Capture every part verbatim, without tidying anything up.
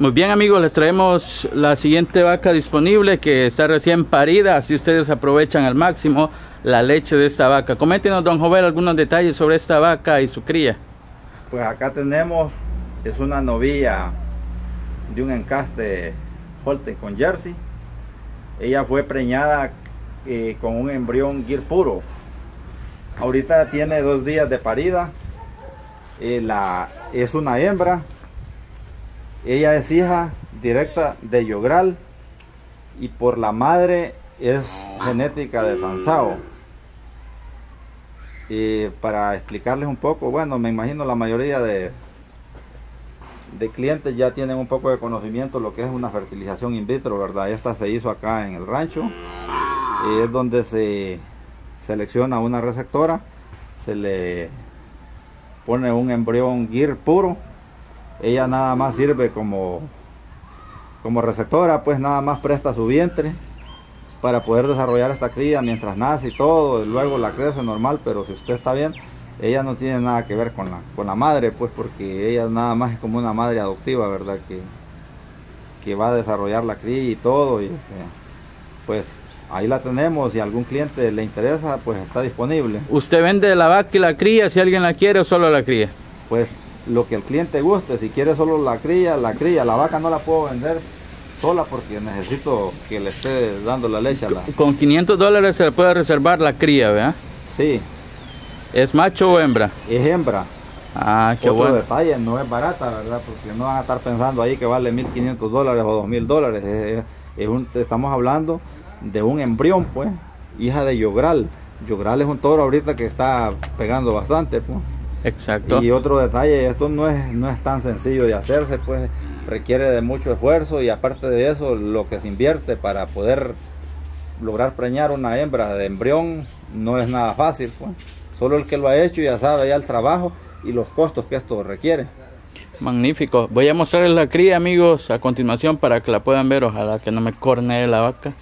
Muy bien, amigos, les traemos la siguiente vaca disponible que está recién parida, así ustedes aprovechan al máximo la leche de esta vaca. Coméntenos, don Jovel, algunos detalles sobre esta vaca y su cría. Pues acá tenemos, es una novilla de un encaste Holstein con Jersey. Ella fue preñada eh, con un embrión Gyr puro. Ahorita tiene dos días de parida. Eh, la, es una hembra. Ella es hija directa de Yogral y por la madre es genética de Sansao. Eh, para explicarles un poco, bueno, me imagino la mayoría de, de clientes ya tienen un poco de conocimiento lo que es una fertilización in vitro, ¿verdad? Esta se hizo acá en el rancho. Eh, es donde se selecciona una receptora, se le pone un embrión Gyr puro. Ella nada más sirve como, como receptora, pues nada más presta su vientre para poder desarrollar esta cría mientras nace y todo, y luego la crece normal, pero si usted está bien, ella no tiene nada que ver con la, con la madre, pues porque ella nada más es como una madre adoptiva, ¿verdad? Que, que va a desarrollar la cría y todo, y eh, pues ahí la tenemos, si a algún cliente le interesa, pues está disponible. ¿Usted vende la vaca y la cría si alguien la quiere o solo la cría? Pues lo que el cliente guste, si quiere solo la cría, la cría, la vaca no la puedo vender sola porque necesito que le esté dando la leche a la... Con quinientos dólares se le puede reservar la cría, ¿verdad? Sí. ¿Es macho o hembra? Es hembra. Ah, qué bueno. Otro detalle, no es barata, ¿verdad? Porque no van a estar pensando ahí que vale mil quinientos dólares o dos mil dólares. Es, es un, estamos hablando de un embrión, pues, hija de Yogral. Yogral es un toro ahorita que está pegando bastante, pues. Exacto. Y otro detalle, esto no es, no es tan sencillo de hacerse, pues requiere de mucho esfuerzo y aparte de eso lo que se invierte para poder lograr preñar una hembra de embrión no es nada fácil, pues. Solo el que lo ha hecho ya sabe ya el trabajo y los costos que esto requiere. Magnífico, voy a mostrarles la cría, amigos, a continuación para que la puedan ver, ojalá que no me cornee la vaca.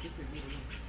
Keep it moving.